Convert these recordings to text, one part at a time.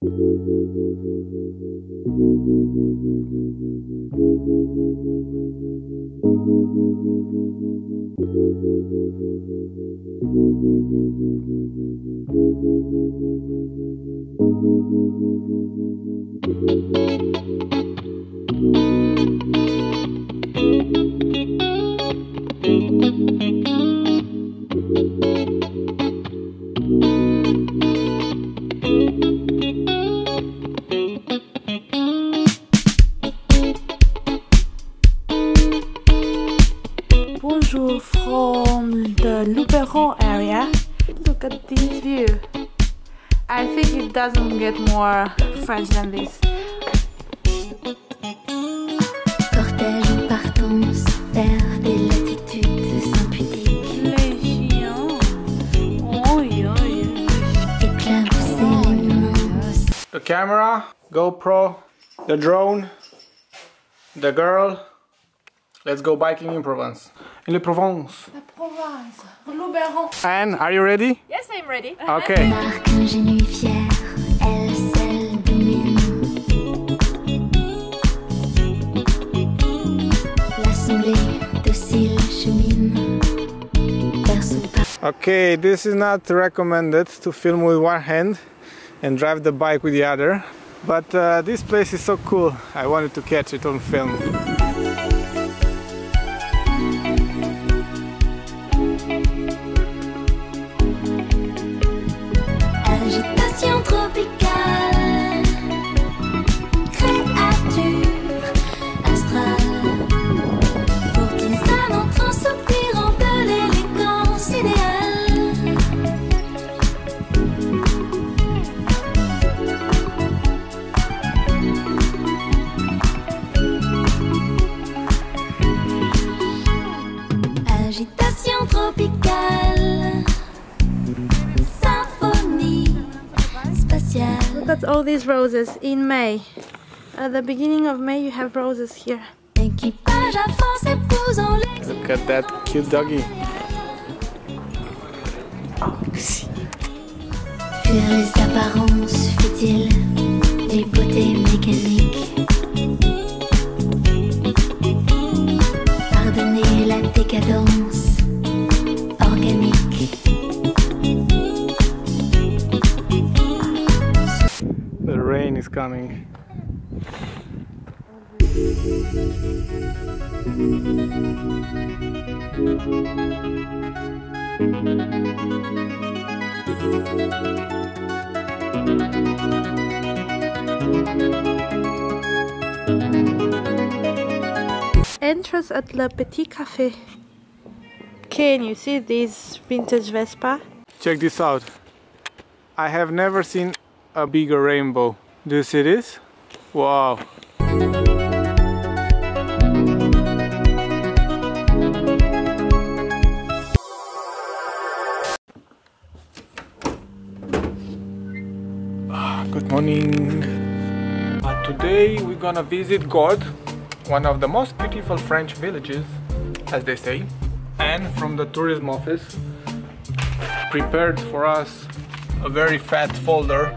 Bonjour from the Luberon area. Look at this view. I think it doesn't get more French than this. Cortège en partance vers des latitudes impudiques. Les chiens. Oh yeah, yeah. The camera, GoPro, the drone, the girl. Let's go biking in Provence. In the Provence. La Provence. Luberon. Anne, are you ready? Yes, I'm ready. Okay. Okay, this is not recommended to film with one hand and drive the bike with the other. But this place is so cool. I wanted to catch it on film. Agitation tropicale, symphonie spatiale. Look at all these roses in May. At the beginning of May you have roses here. Look at that cute doggy. Fuir les apparences futiles, les beautés mécaniques. Pardonnez la décadence. Is coming. Entrance at Le Petit Café. Can you see this vintage Vespa? Check this out. I have never seen a bigger rainbow. Do you see this? Wow! Good morning! Today we're gonna visit Gord, one of the most beautiful French villages, as they say. And from the tourism office prepared for us a very fat folder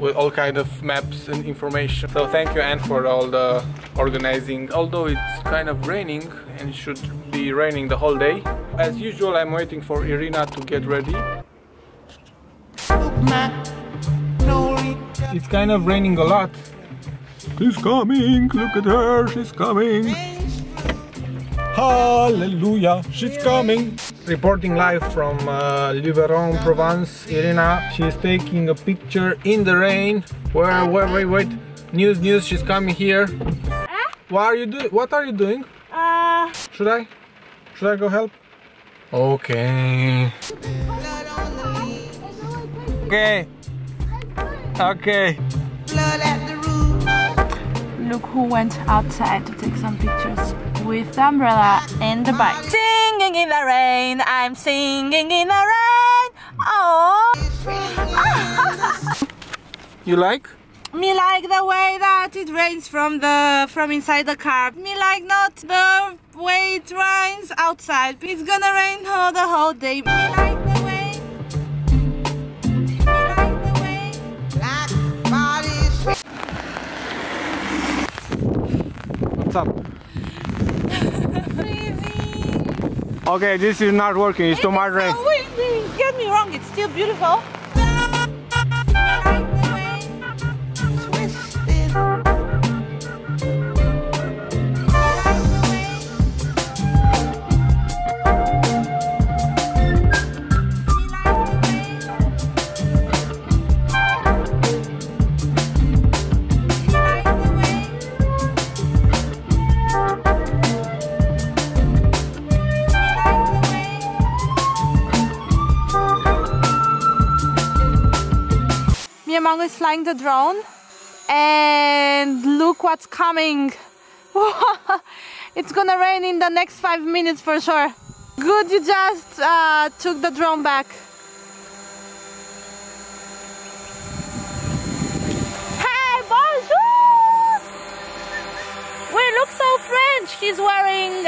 with all kind of maps and information. So thank you, Anne, for all the organizing. Although it's kind of raining and should be raining the whole day. As usual, I'm waiting for Irina to get ready. It's kind of raining a lot. She's coming, look at her, she's coming. Hallelujah, she's coming. Reporting live from Luberon, Provence, Irina. She's taking a picture in the rain. Wait. News, she's coming here. What are you doing? Should I go help? Okay. Look who went outside to take some pictures with the umbrella and the bike. Singing in the rain, I'm singing in the rain. Oh! You like? Me like the way that it rains from inside the car. Me like not the way it rains outside. It's gonna rain the whole day. Me like the way. Me like the way. Okay, this is not working. It's too much rain. Wait, get me wrong. It's still beautiful. Myanmar is flying the drone and look what's coming. It's gonna rain in the next 5 minutes for sure. Good, you just took the drone back. Hey, bonjour! We look so French. He's wearing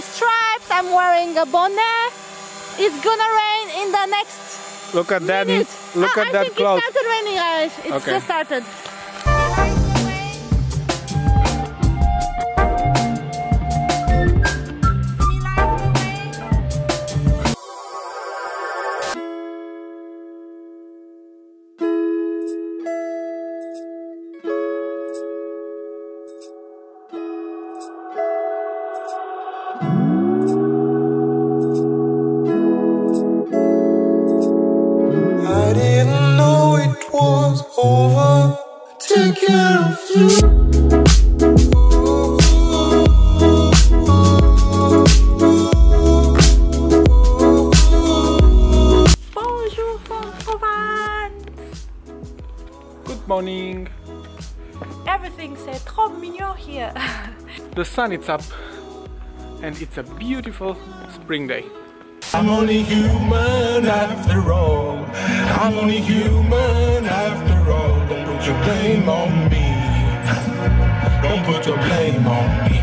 stripes. I'm wearing a bonnet. It's gonna rain in the next. Look at that! Look at that cloud! I think it started raining, guys. It's just started. Morning. Everything c'est trop mignon here. The sun is up and it's a beautiful spring day. I'm only human after all. I'm only human after all. Don't put your blame on me. Don't put your blame on me.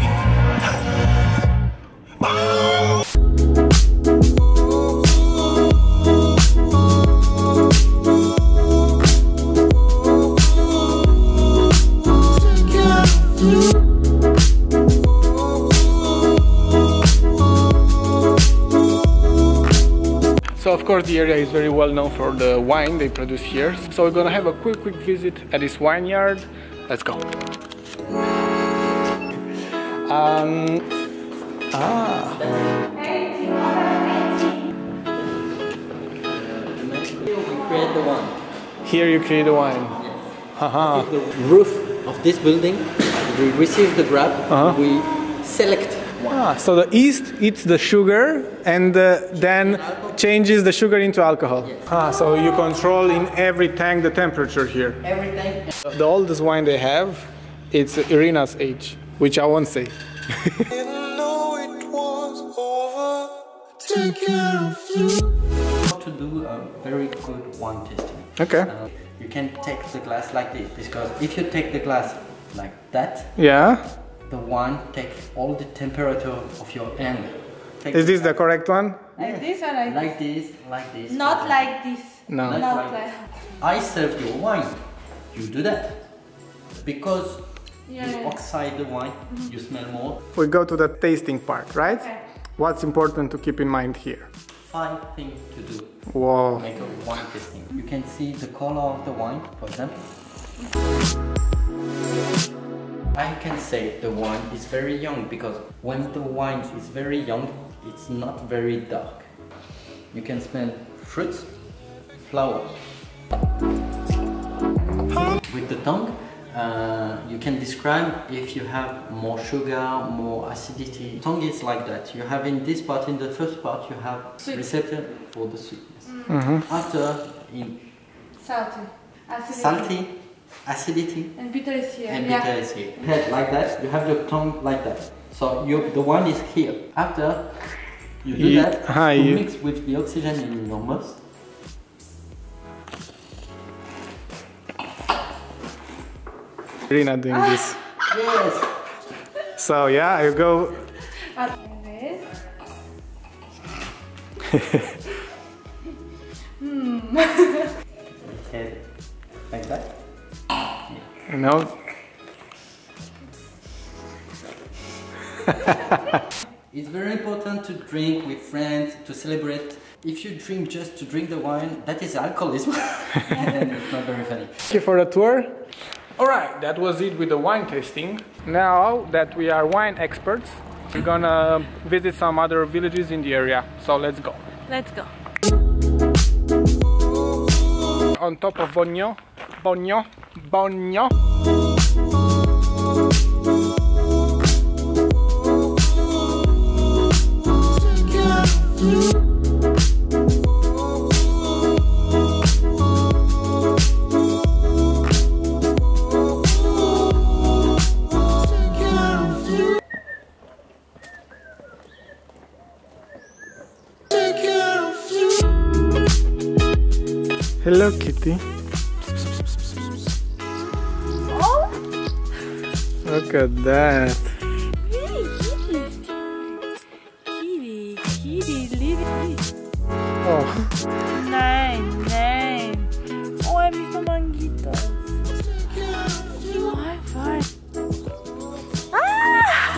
So of course the area is very well known for the wine they produce here. So we're gonna have a quick visit at this vineyard. Let's go. Here we create the wine. Here you create the wine. Yes. With the roof of this building, we receive the grab. We select. Ah, so the yeast eats the sugar and then changes the sugar into alcohol. Yes. Ah, so you control in every tank the temperature here. Every tank. The oldest wine they have, it's Irina's age, which I won't say. Didn't know it was over. Take care of you. How to do a very good wine tasting. Okay. You can take the glass like this, because if you take the glass like that. Yeah. The wine takes all the temperature of your hand. Is this the correct one? Like this or like this? Like this. Not like this. No. Not like this. I serve your wine. You do that. Because you oxide the wine, you smell more. We go to the tasting part, right? Okay. What's important to keep in mind here? 5 things to do. Wow. Make a wine tasting. You can see the color of the wine, for example. I can say the wine is very young, because when the wine is very young, it's not very dark. You can smell fruits, flower. With the tongue, you can describe if you have more sugar, more acidity. Tongue is like that. You have in this part, in the first part, you have receptor for the sweetness. After, in salty. Acidity. Salty. Acidity and bitter is here. And bitter is here. Head like that. You have your tongue like that. So the wine is here. After you do that, you mix with the oxygen in your mouth. You're not doing this. Yes. So yeah, you go. Head like that. You know? It's very important to drink with friends, to celebrate. If you drink just to drink the wine, that is alcoholism. And it's not very funny. Thank you for the tour. Alright, that was it with the wine tasting. Now that we are wine experts, we're gonna visit some other villages in the area. So let's go. Let's go. On top of Bogno. Hello, kitty. Oh. Look at that. Hey, kitty. Kitty, little kitty. Oh. Nein. Oh, hay visto manguitos. Oh, high five. Ah!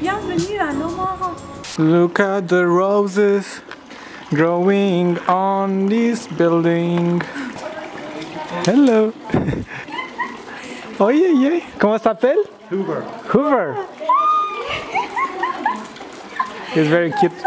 Bienvenue à No More. Look at the roses growing on this building. Hello. Oye, ¿cómo s'appelle? Hoover. It's very cute.